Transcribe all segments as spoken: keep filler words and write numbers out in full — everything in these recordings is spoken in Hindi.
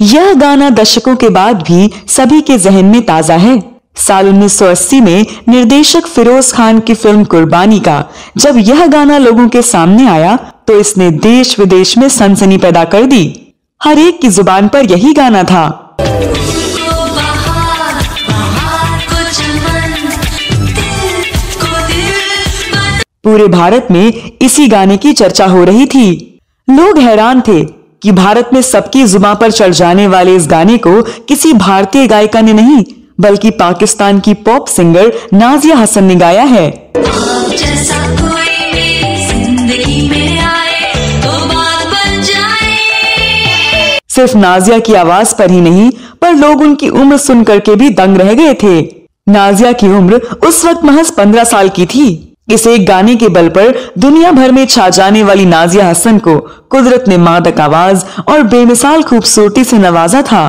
यह गाना दशकों के बाद भी सभी के जहन में ताजा है। साल उन्नीस सौ अस्सी में निर्देशक फिरोज खान की फिल्म कुर्बानी का जब यह गाना लोगों के सामने आया तो इसने देश विदेश में सनसनी पैदा कर दी। हर एक की जुबान पर यही गाना था। पूरे भारत में इसी गाने की चर्चा हो रही थी। लोग हैरान थे कि भारत में सबकी जुबां पर चल जाने वाले इस गाने को किसी भारतीय गायिका ने नहीं बल्कि पाकिस्तान की पॉप सिंगर नाजिया हसन ने गाया है। सिर्फ नाजिया की आवाज पर ही नहीं पर लोग उनकी उम्र सुन करके भी दंग रह गए थे। नाजिया की उम्र उस वक्त महज पंद्रह साल की थी। इस एक गाने के बल पर दुनिया भर में छा जाने वाली नाजिया हसन को कुदरत ने मादक आवाज और बेमिसाल खूबसूरती से नवाजा था।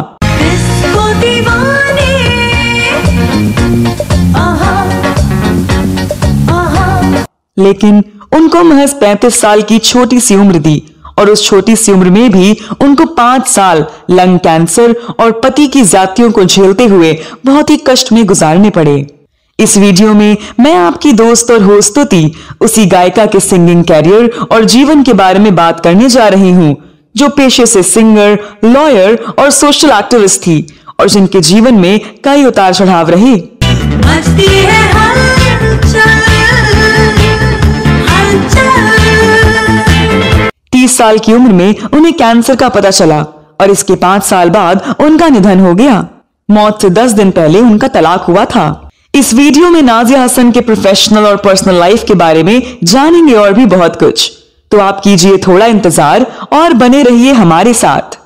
आहा, आहा। लेकिन उनको महज पैंतीस साल की छोटी सी उम्र दी और उस छोटी सी उम्र में भी उनको पाँच साल लंग कैंसर और पति की ज्यादतियों को झेलते हुए बहुत ही कष्ट में गुजारने पड़े। इस वीडियो में मैं आपकी दोस्त और होस्ट होती उसी गायिका के सिंगिंग कैरियर और जीवन के बारे में बात करने जा रही हूँ जो पेशे से सिंगर, लॉयर और सोशल एक्टिविस्ट थी और जिनके जीवन में कई उतार चढ़ाव रहे। तीस साल की उम्र में उन्हें कैंसर का पता चला और इसके पाँच साल बाद उनका निधन हो गया। मौत से दस दिन पहले उनका तलाक हुआ था। इस वीडियो में नाजिया हसन के प्रोफेशनल और पर्सनल लाइफ के बारे में जानेंगे और भी बहुत कुछ, तो आप कीजिए थोड़ा इंतजार और बने रहिए हमारे साथ।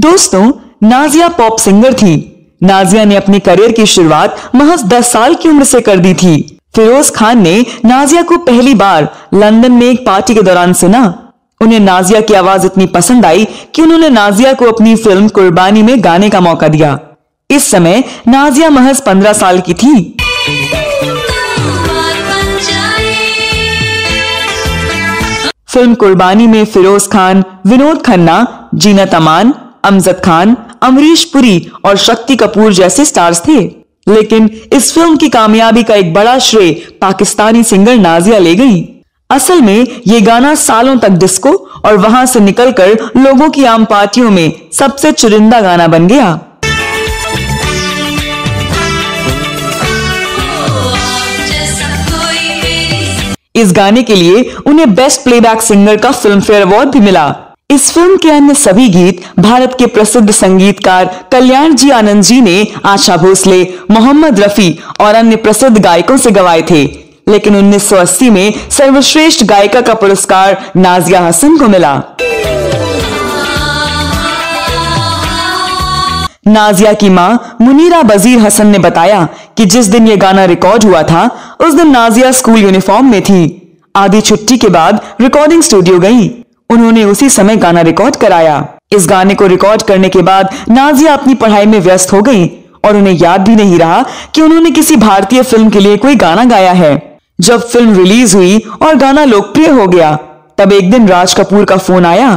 दोस्तों, नाजिया पॉप सिंगर थी। नाजिया ने अपने करियर की शुरुआत महज दस साल की उम्र से कर दी थी। फिरोज खान ने नाजिया को पहली बार लंदन में एक पार्टी के दौरान सुना। उन्हें नाजिया की आवाज इतनी पसंद आई कि उन्होंने नाजिया को अपनी फिल्म कुर्बानी में गाने का मौका दिया। इस समय नाजिया महज पंद्रह साल की थी। फिल्म कुर्बानी में फिरोज खान, विनोद खन्ना, जीनत अमान, अमजद खान, अमरीश पुरी और शक्ति कपूर जैसे स्टार्स थे। लेकिन इस फिल्म की कामयाबी का एक बड़ा श्रेय पाकिस्तानी सिंगर नाजिया ले गई। असल में ये गाना सालों तक डिस्को और वहां से निकलकर लोगों की आम पार्टियों में सबसे चुनिंदा गाना बन गया। इस गाने के लिए उन्हें बेस्ट प्लेबैक सिंगर का फिल्म फेयर अवार्ड भी मिला। इस फिल्म के अन्य सभी गीत भारत के प्रसिद्ध संगीतकार कल्याण जी आनंद जी ने आशा भोसले, मोहम्मद रफी और अन्य प्रसिद्ध गायकों से गवाए थे। लेकिन उन्नीस सौ अस्सी में सर्वश्रेष्ठ गायिका का पुरस्कार नाजिया हसन को मिला। नाजिया की मां मुनीरा बजीर हसन ने बताया कि जिस दिन यह गाना रिकॉर्ड हुआ था उस दिन नाजिया स्कूल यूनिफॉर्म में थी। आधी छुट्टी के बाद रिकॉर्डिंग स्टूडियो गई। उन्होंने उसी समय गाना रिकॉर्ड कराया। इस गाने को रिकॉर्ड करने के बाद नाजिया अपनी पढ़ाई में व्यस्त हो गई और उन्हें याद भी नहीं रहा कि उन्होंने किसी भारतीय फिल्म के लिए कोई गाना गाया है। जब फिल्म रिलीज हुई और गाना लोकप्रिय हो गया तब एक दिन राज कपूर का फोन आया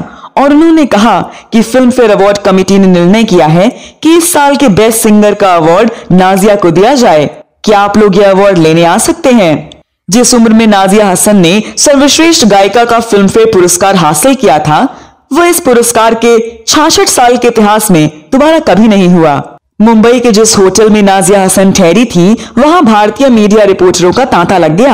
और उन्होंने कहा कि फिल्म फेयर अवार्ड कमेटी ने निर्णय किया है कि इस साल के बेस्ट सिंगर का अवार्ड नाजिया को दिया जाए। क्या आप लोग यह अवार्ड लेने आ सकते हैं? जिस उम्र में नाजिया हसन ने सर्वश्रेष्ठ गायिका का फिल्म फेयर पुरस्कार हासिल किया था वह इस पुरस्कार के छियासठ साल के इतिहास में दोबारा कभी नहीं हुआ। मुंबई के जिस होटल में नाजिया हसन ठहरी थी वहां भारतीय मीडिया रिपोर्टरों का तांता लग गया।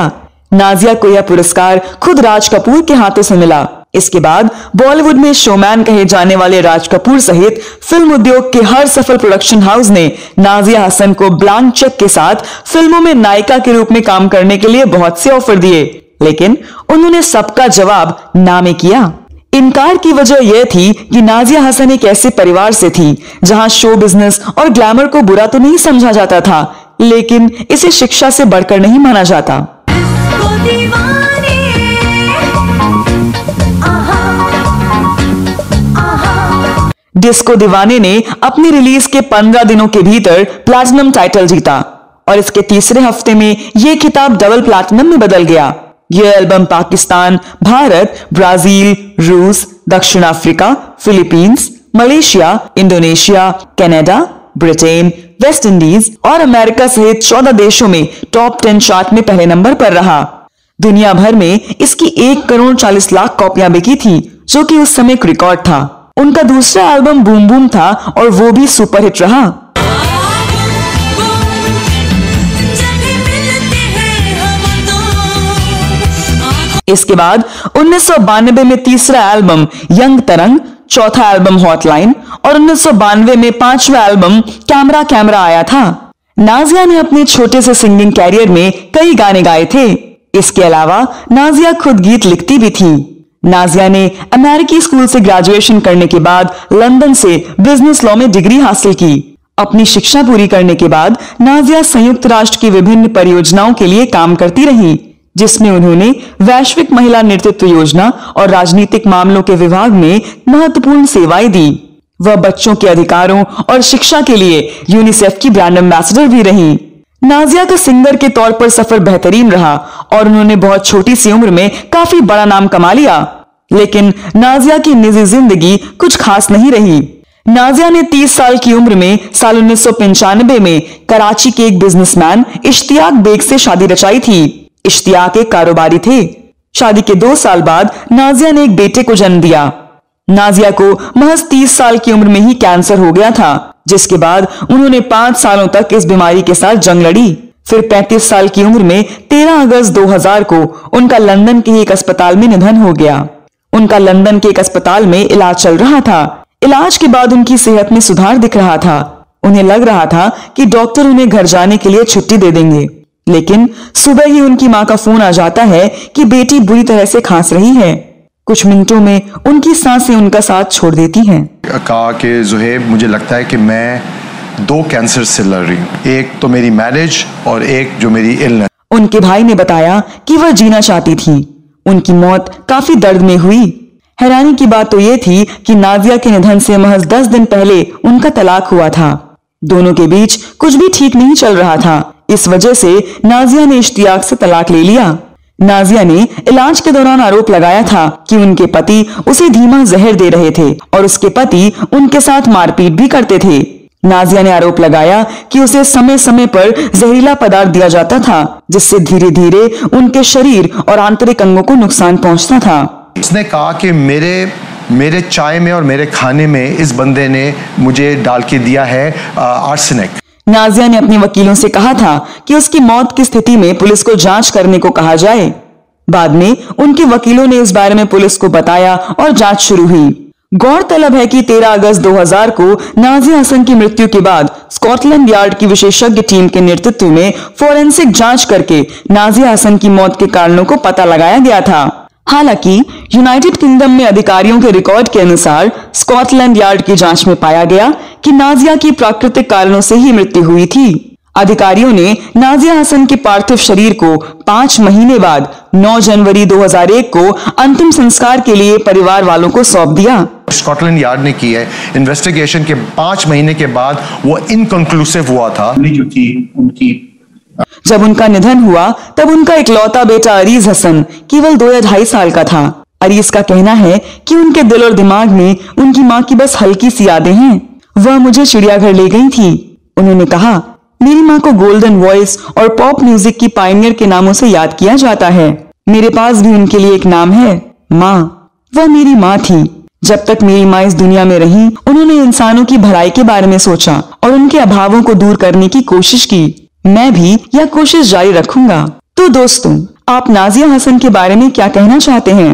नाजिया को यह पुरस्कार खुद राज कपूर के हाथों से मिला। इसके बाद बॉलीवुड में शोमैन कहे जाने वाले राज कपूर सहित फिल्म उद्योग के हर सफल प्रोडक्शन हाउस ने नाजिया हसन को ब्लैंक चेक के साथ फिल्मों में नायिका के रूप में काम करने के लिए बहुत से ऑफर दिए, लेकिन उन्होंने सबका जवाब ना में किया। इनकार की वजह यह थी कि नाजिया हसन एक ऐसे परिवार से थी जहां शो बिजनेस और ग्लैमर को बुरा तो नहीं समझा जाता था लेकिन इसे शिक्षा से बढ़कर नहीं माना जाता। डिस्को दीवाने ने अपनी रिलीज के पंद्रह दिनों के भीतर प्लैटिनम टाइटल जीता और इसके तीसरे हफ्ते में यह खिताब डबल प्लैटिनम में बदल गया। यह एल्बम पाकिस्तान, भारत, ब्राजील, रूस, दक्षिण Africa, Philippines, Malaysia, Indonesia, Canada, Britain, West Indies और अमेरिका सहित चौदह देशों में टॉप टेन चार्ट में पहले नंबर पर रहा। दुनिया भर में इसकी एक करोड़ चालीस लाख कॉपियां बिकी थी, जो कि उस समय एक रिकॉर्ड था। उनका दूसरा एल्बम बूम बूम था और वो भी सुपरहिट रहा। इसके बाद उन्नीस सौ बानवे में तीसरा एल्बम यंग तरंग, चौथा एल्बम हॉटलाइन और उन्नीस सौ बानवे में पांचवा एल्बम कैमरा कैमरा आया था। नाजिया ने अपने छोटे से सिंगिंग कैरियर में कई गाने गाए थे। इसके अलावा नाजिया खुद गीत लिखती भी थी। नाजिया ने अमेरिकी स्कूल से ग्रेजुएशन करने के बाद लंदन से बिजनेस लॉ में डिग्री हासिल की। अपनी शिक्षा पूरी करने के बाद नाजिया संयुक्त राष्ट्र की विभिन्न परियोजनाओं के लिए काम करती रही, जिसमें उन्होंने वैश्विक महिला नेतृत्व योजना और राजनीतिक मामलों के विभाग में महत्वपूर्ण सेवाएं दी। वह बच्चों के अधिकारों और शिक्षा के लिए यूनिसेफ की ब्रांड एम्बेसडर भी रही। नाजिया का सिंगर के तौर पर सफर बेहतरीन रहा और उन्होंने बहुत छोटी सी उम्र में काफी बड़ा नाम कमा लिया। लेकिन नाजिया की निजी जिंदगी कुछ खास नहीं रही। नाजिया ने तीस साल की उम्र में साल उन्नीस सौ पंचानबे में कराची के एक बिजनेसमैन इश्टियाक बेग से शादी रचाई थी। इश्तियाक एक कारोबारी थे। शादी के दो साल बाद नाजिया ने एक बेटे को जन्म दिया। नाजिया को महज तीस साल की उम्र में ही कैंसर हो गया था, जिसके बाद उन्होंने पांच सालों तक इस बीमारी के साथ जंग लड़ी। फिर पैंतीस साल की उम्र में तेरह अगस्त दो हजार को उनका लंदन के एक अस्पताल में निधन हो गया। उनका लंदन के एक अस्पताल में इलाज चल रहा था। इलाज के बाद उनकी सेहत में सुधार दिख रहा था। उन्हें लग रहा था कि डॉक्टर उन्हें घर जाने के लिए छुट्टी दे देंगे, लेकिन सुबह ही उनकी माँ का फोन आ जाता है कि बेटी बुरी तरह से खांस रही है। कुछ मिनटों में उनकी सांसें उनका साथ छोड़ देती हैं। कहा कि ज़ुहैब, मुझे लगता है कि मैं दो कैंसर से लड़ रही हूँ, एक तो मेरी मैरिज और एक जो मेरी इलनेस। उनके भाई ने बताया कि वह जीना चाहती थी। उनकी मौत काफी दर्द में हुई। हैरानी की बात तो ये थी कि नाजिया के निधन से महज दस दिन पहले उनका तलाक हुआ था। दोनों के बीच कुछ भी ठीक नहीं चल रहा था। इस वजह से नाजिया ने इश्तियाक से तलाक ले लिया। नाजिया ने इलाज के दौरान आरोप लगाया था कि उनके पति उसे धीमा जहर दे रहे थे और उसके पति उनके साथ मारपीट भी करते थे। नाजिया ने आरोप लगाया कि उसे समय समय पर जहरीला पदार्थ दिया जाता था, जिससे धीरे धीरे उनके शरीर और आंतरिक अंगों को नुकसान पहुंचता था। उसने कहा कि मेरे मेरे चाय में और मेरे खाने में इस बंदे ने मुझे डाल के दिया है आर्सेनिक। नाजिया ने अपने वकीलों से कहा था कि उसकी मौत की स्थिति में पुलिस को जांच करने को कहा जाए। बाद में उनके वकीलों ने इस बारे में पुलिस को बताया और जांच शुरू हुई। गौरतलब है कि तेरह अगस्त दो हजार को नाजिया हसन की मृत्यु के बाद स्कॉटलैंड यार्ड की विशेषज्ञ टीम के नेतृत्व में फोरेंसिक जांच करके नाजिया हसन की मौत के कारणों को पता लगाया गया था। हालांकि यूनाइटेड किंगडम में अधिकारियों के रिकॉर्ड के अनुसार स्कॉटलैंड यार्ड की जांच में पाया गया कि नाजिया की प्राकृतिक कारणों से ही मृत्यु हुई थी। अधिकारियों ने नाजिया हसन के पार्थिव शरीर को पांच महीने बाद नौ जनवरी दो हजार एक को अंतिम संस्कार के लिए परिवार वालों को सौंप दिया। स्कॉटलैंड यार्ड ने की है इन्वेस्टिगेशन के पांच महीने के बाद वो इनकंक्लूसिव हुआ था। जो थी उनकी जब उनका निधन हुआ तब उनका इकलौता बेटा अरीज हसन केवल दो या ढाई साल का था। अरीज का कहना है कि उनके दिल और दिमाग में उनकी माँ की बस हल्की सी यादें हैं। वह मुझे चिड़ियाघर ले गई थी। उन्होंने कहा, मेरी माँ को गोल्डन वॉइस और पॉप म्यूजिक की पायनियर के नामों से याद किया जाता है। मेरे पास भी उनके लिए एक नाम है, माँ। वह मेरी माँ थी। जब तक मेरी माँ इस दुनिया में रही, उन्होंने इंसानों की भलाई के बारे में सोचा और उनके अभावों को दूर करने की कोशिश की। मैं भी यह कोशिश जारी रखूंगा। तो दोस्तों, आप नाजिया हसन के बारे में क्या कहना चाहते हैं?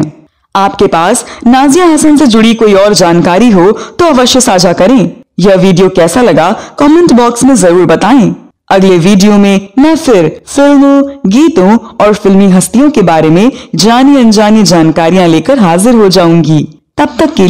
आपके पास नाजिया हसन से जुड़ी कोई और जानकारी हो तो अवश्य साझा करें। यह वीडियो कैसा लगा कमेंट बॉक्स में जरूर बताएं। अगले वीडियो में मैं फिर फिल्मों, गीतों और फिल्मी हस्तियों के बारे में जानी अनजानी जानकारियां लेकर हाजिर हो जाऊंगी। तब तक के